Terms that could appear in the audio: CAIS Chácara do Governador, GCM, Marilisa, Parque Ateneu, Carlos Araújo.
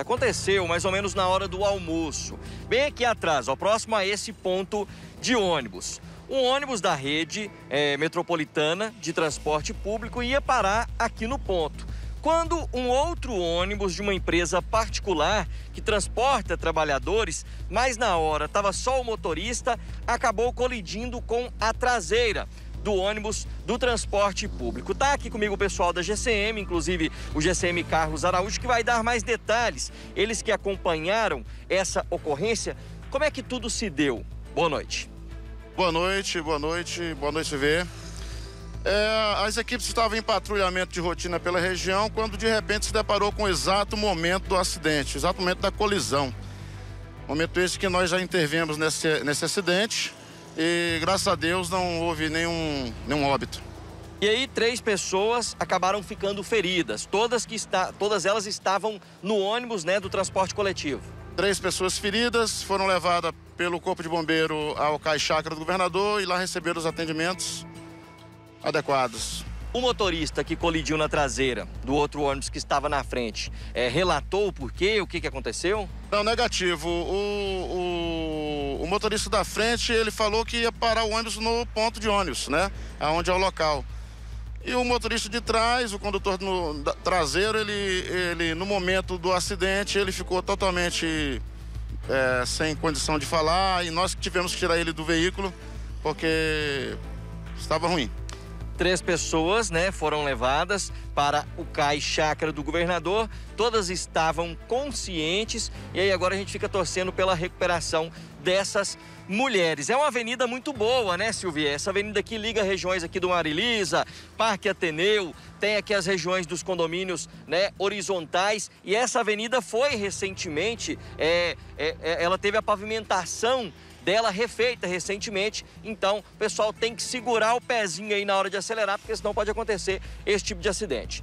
Aconteceu mais ou menos na hora do almoço, bem aqui atrás, ó, próximo a esse ponto de ônibus. Um ônibus da rede metropolitana de transporte público ia parar aqui no ponto, quando um outro ônibus de uma empresa particular que transporta trabalhadores, mas na hora estava só o motorista, acabou colidindo com a traseira do ônibus do transporte público. Tá aqui comigo o pessoal da GCM, inclusive o GCM Carlos Araújo, que vai dar mais detalhes. Eles que acompanharam essa ocorrência, como é que tudo se deu? Boa noite. Boa noite, boa noite, boa noite, Vê. As equipes estavam em patrulhamento de rotina pela região quando de repente se deparou com o exato momento do acidente, o exato momento da colisão. Momento esse que nós já intervimos nesse acidente. E graças a Deus não houve nenhum óbito. E aí 3 pessoas acabaram ficando feridas, todas elas estavam no ônibus, né, do transporte coletivo. 3 pessoas feridas foram levadas pelo Corpo de Bombeiro ao CAIS Chácara do Governador e lá receberam os atendimentos adequados. O motorista que colidiu na traseira do outro ônibus que estava na frente, relatou o porquê, o que aconteceu? Não, negativo. O motorista da frente, ele falou que ia parar o ônibus no ponto de ônibus, né? Aonde é o local. E o motorista de trás, o condutor traseiro, ele no momento do acidente, ele ficou totalmente sem condição de falar e nós tivemos que tirar ele do veículo porque estava ruim. 3 pessoas, né, foram levadas para o CAIS Chácara do Governador, todas estavam conscientes e aí agora a gente fica torcendo pela recuperação dessas mulheres. É uma avenida muito boa, né, Silvia? Essa avenida aqui liga regiões aqui do Marilisa, Parque Ateneu, tem aqui as regiões dos condomínios, né, horizontais, e essa avenida foi recentemente, ela teve a pavimentação dela refeita recentemente, então o pessoal tem que segurar o pezinho aí na hora de acelerar, porque senão pode acontecer esse tipo de acidente.